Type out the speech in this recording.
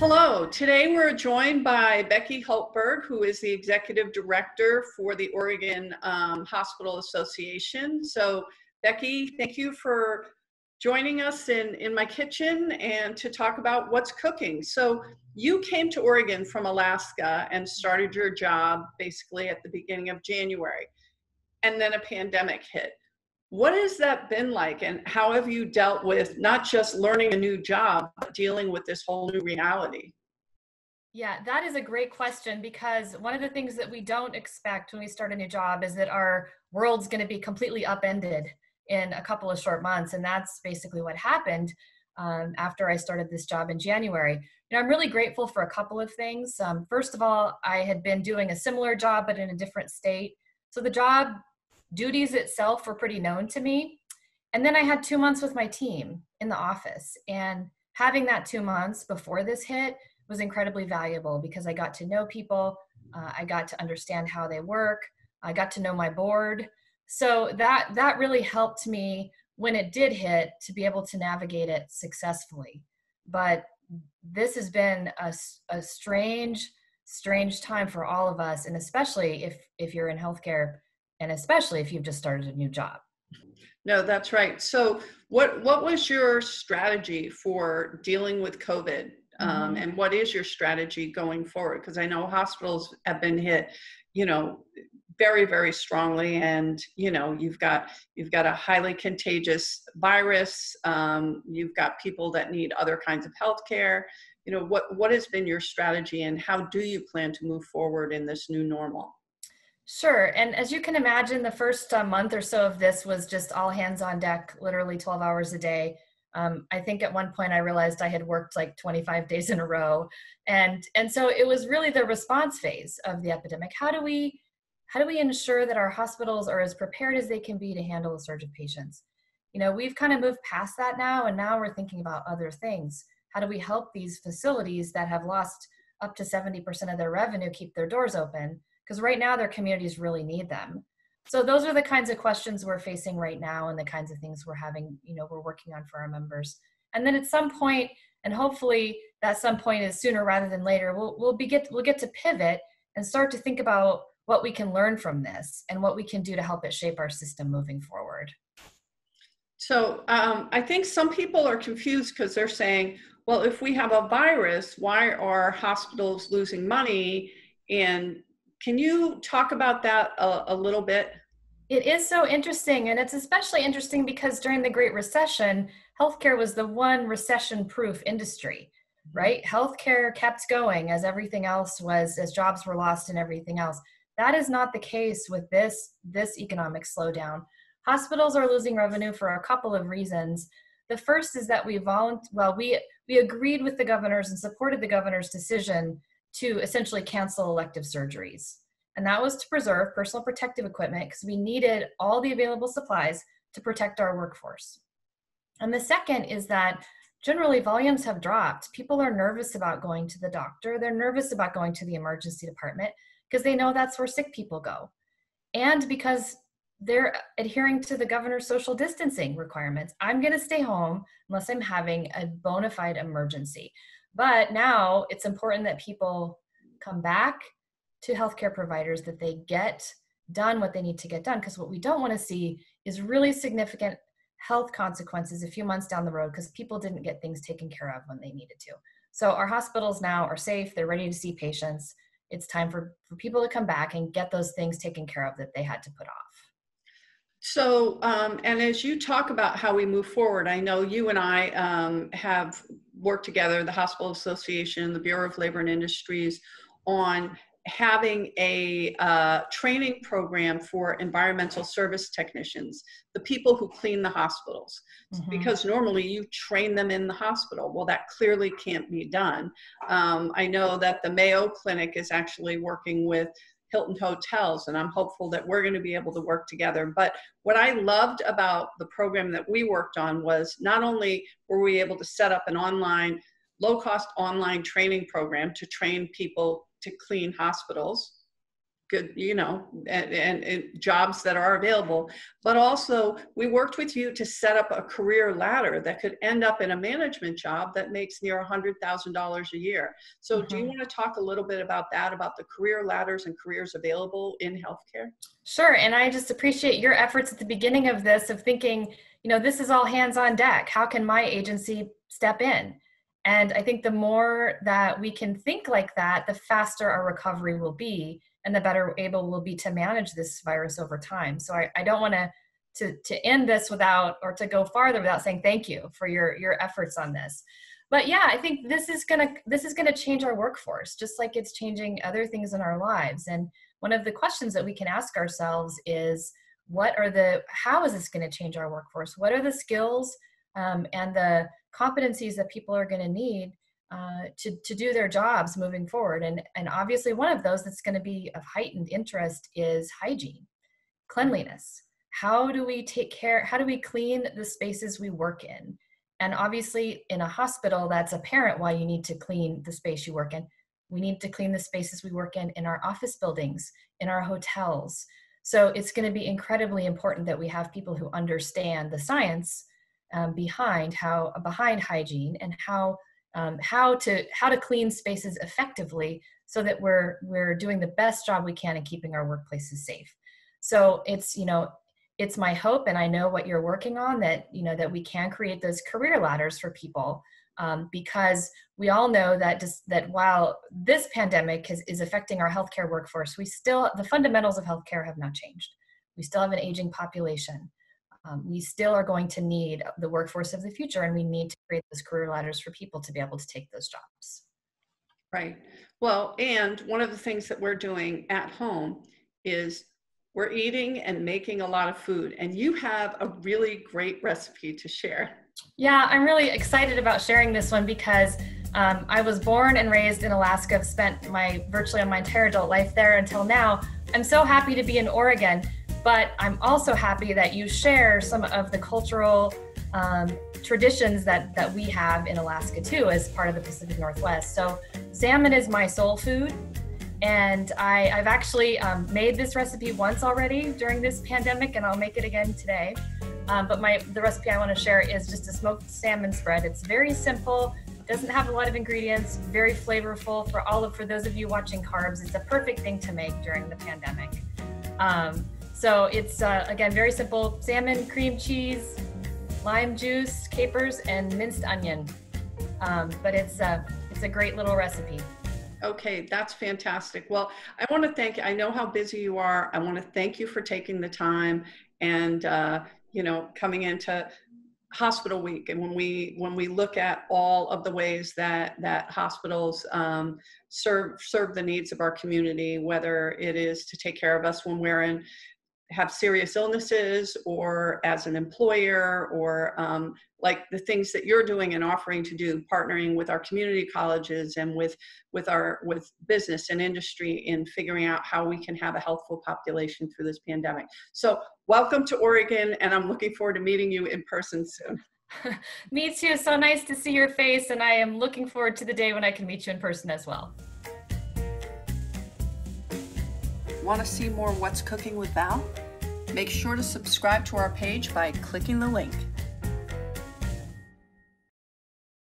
Hello, today we're joined by Becky Hultberg, who is the Executive Director for the Oregon Hospital Association. So Becky, thank you for joining us in my kitchen and to talk about what's cooking. So you came to Oregon from Alaska and started your job basically at the beginning of January, and then a pandemic hit. What has that been like, and how have you dealt with not just learning a new job, but dealing with this whole new reality? Yeah, that is a great question, because one of the things that we don't expect when we start a new job is that our world's going to be completely upended in a couple of short months. And that's basically what happened after I started this job in January. And I'm really grateful for a couple of things. First of all, I had been doing a similar job, but in a different state. So the job duties itself were pretty known to me. And then I had 2 months with my team in the office. And having that 2 months before this hit was incredibly valuable, because I got to know people. I got to understand how they work. I got to know my board. So that really helped me when it did hit to be able to navigate it successfully. But this has been a strange time for all of us. And especially if you're in healthcare, and especially if you've just started a new job. No, that's right. So what was your strategy for dealing with COVID? And what is your strategy going forward? Because I know hospitals have been hit, you know, very, very strongly. And, you know, you've got a highly contagious virus. You've got people that need other kinds of healthcare. You know, what has been your strategy, and how do you plan to move forward in this new normal? Sure. And as you can imagine, the first month or so of this was just all hands on deck, literally 12 hours a day. I think at one point I realized I had worked like 25 days in a row. And so it was really the response phase of the epidemic. How do we ensure that our hospitals are as prepared as they can be to handle a surge of patients? You know, we've kind of moved past that now, and now we're thinking about other things. How do we help these facilities that have lost up to 70% of their revenue keep their doors open? Because right now their communities really need them. So those are the kinds of questions we're facing right now, and the kinds of things we're having, you know, we're working on for our members. And then at some point, and hopefully that some point is sooner rather than later, we'll get to pivot and start to think about what we can learn from this and what we can do to help it shape our system moving forward. So I think some people are confused, because they're saying, well, if we have a virus, why are hospitals losing money? And can you talk about that a little bit? It is so interesting, and it's especially interesting because during the Great Recession, healthcare was the one recession-proof industry, right? Healthcare kept going as everything else was, as jobs were lost and everything else. That is not the case with this economic slowdown. Hospitals are losing revenue for a couple of reasons. The first is that we agreed with the governors and supported the governor's decision to essentially cancel elective surgeries. And that was to preserve personal protective equipment, because we needed all the available supplies to protect our workforce. And the second is that generally volumes have dropped. People are nervous about going to the doctor. They're nervous about going to the emergency department, because they know that's where sick people go. And because they're adhering to the governor's social distancing requirements. I'm gonna stay home unless I'm having a bona fide emergency. But now it's important that people come back to healthcare providers, that they get done what they need to get done, because what we don't want to see is really significant health consequences a few months down the road because people didn't get things taken care of when they needed to. So our hospitals now are safe. They're ready to see patients. It's time for people to come back and get those things taken care of that they had to put off. So, and as you talk about how we move forward, I know you and I have worked together, the Hospital Association, the Bureau of Labor and Industries, on having a training program for environmental service technicians, the people who clean the hospitals, because normally you train them in the hospital. Well, that clearly can't be done. I know that the Mayo Clinic is actually working with Hilton Hotels, and I'm hopeful that we're going to be able to work together. But what I loved about the program that we worked on was not only were we able to set up an online, low-cost online training program to train people to clean hospitals, good, you know, and jobs that are available. But also we worked with you to set up a career ladder that could end up in a management job that makes near $100,000 a year. So do you want to talk a little bit about that, about the career ladders and careers available in healthcare? Sure. And I just appreciate your efforts at the beginning of this of thinking, you know, this is all hands on deck. How can my agency step in? And I think the more that we can think like that, the faster our recovery will be and the better able we'll be to manage this virus over time. So I don't want to end this without, or to go farther without saying thank you for your efforts on this. But yeah, I think this is gonna change our workforce, just like it's changing other things in our lives. And one of the questions that we can ask ourselves is, how is this gonna change our workforce? What are the skills and the competencies that people are going to need to do their jobs moving forward? And obviously one of those that's going to be of heightened interest is hygiene, cleanliness. How do we take care, how do we clean the spaces we work in? And obviously in a hospital, that's apparent why you need to clean the space you work in. We need to clean the spaces we work in our office buildings, in our hotels. So it's going to be incredibly important that we have people who understand the science behind hygiene and how to clean spaces effectively so that we're doing the best job we can in keeping our workplaces safe. So it's, you know, it's my hope, and I know what you're working on, that, you know, that we can create those career ladders for people, because we all know that that while this pandemic is affecting our healthcare workforce, the fundamentals of healthcare have not changed. We still have an aging population. We still are going to need the workforce of the future, and we need to create those career ladders for people to be able to take those jobs. Right. Well, and one of the things that we're doing at home is we're eating and making a lot of food, and you have a really great recipe to share. Yeah, I'm really excited about sharing this one because I was born and raised in Alaska. I've spent virtually my entire adult life there until now. I'm so happy to be in Oregon. But I'm also happy that you share some of the cultural traditions that we have in Alaska too, as part of the Pacific Northwest. So salmon is my soul food. And I've actually made this recipe once already during this pandemic, and I'll make it again today. But the recipe I want to share is just a smoked salmon spread. It's very simple, doesn't have a lot of ingredients, very flavorful. For those of you watching carbs, it's a perfect thing to make during the pandemic. So it's, again, very simple: salmon, cream cheese, lime juice, capers, and minced onion. But it's a great little recipe. Okay, that's fantastic. Well, I want to thank you. I know how busy you are. I want to thank you for taking the time and, you know, coming into Hospital Week. And when we look at all of the ways that hospitals serve the needs of our community, whether it is to take care of us when we're have serious illnesses, or as an employer, or like the things that you're doing and offering to do, partnering with our community colleges and with business and industry in figuring out how we can have a healthful population through this pandemic. So welcome to Oregon, and I'm looking forward to meeting you in person soon. Me too. So nice to see your face, and I am looking forward to the day when I can meet you in person as well. Want to see more What's Cooking with Val? Make sure to subscribe to our page by clicking the link.